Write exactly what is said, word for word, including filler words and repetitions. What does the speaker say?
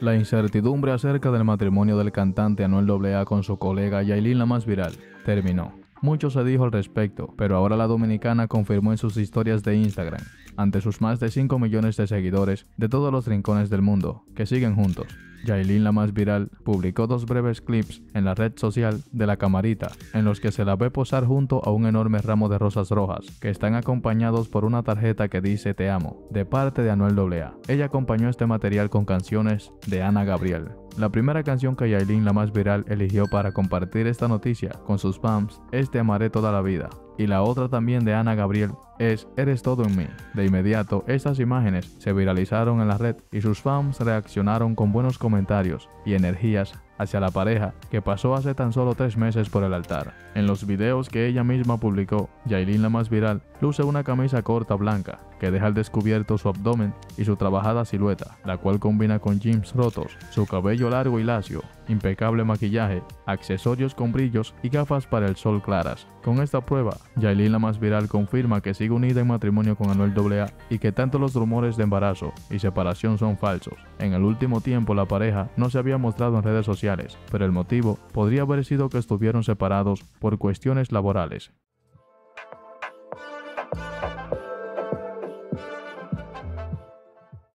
La incertidumbre acerca del matrimonio del cantante Anuel doble A con su colega Yailin La Más Viral terminó. Mucho se dijo al respecto, pero ahora la dominicana confirmó en sus historias de Instagram, ante sus más de cinco millones de seguidores de todos los rincones del mundo, que siguen juntos. Yailin La Más Viral publicó dos breves clips en la red social de La Camarita, en los que se la ve posar junto a un enorme ramo de rosas rojas, que están acompañados por una tarjeta que dice "Te amo", de parte de Anuel doble A. Ella acompañó este material con canciones de Ana Gabriel. La primera canción que Yailin La Más Viral eligió para compartir esta noticia con sus fans es "Te amaré toda la vida", y la otra también de Ana Gabriel es "Eres todo en mí". De inmediato, estas imágenes se viralizaron en la red y sus fans reaccionaron con buenos comentarios y energías hacia la pareja que pasó hace tan solo tres meses por el altar. En los videos que ella misma publicó, Yailin La Más Viral luce una camisa corta blanca que deja al descubierto su abdomen y su trabajada silueta, la cual combina con jeans rotos, su cabello largo y lacio, impecable maquillaje, accesorios con brillos y gafas para el sol claras. Con esta prueba, Yailin La Más Viral confirma que sigue unida en matrimonio con Anuel doble A y que tanto los rumores de embarazo y separación son falsos. En el último tiempo la pareja no se había mostrado en redes sociales, pero el motivo podría haber sido que estuvieron separados por cuestiones laborales.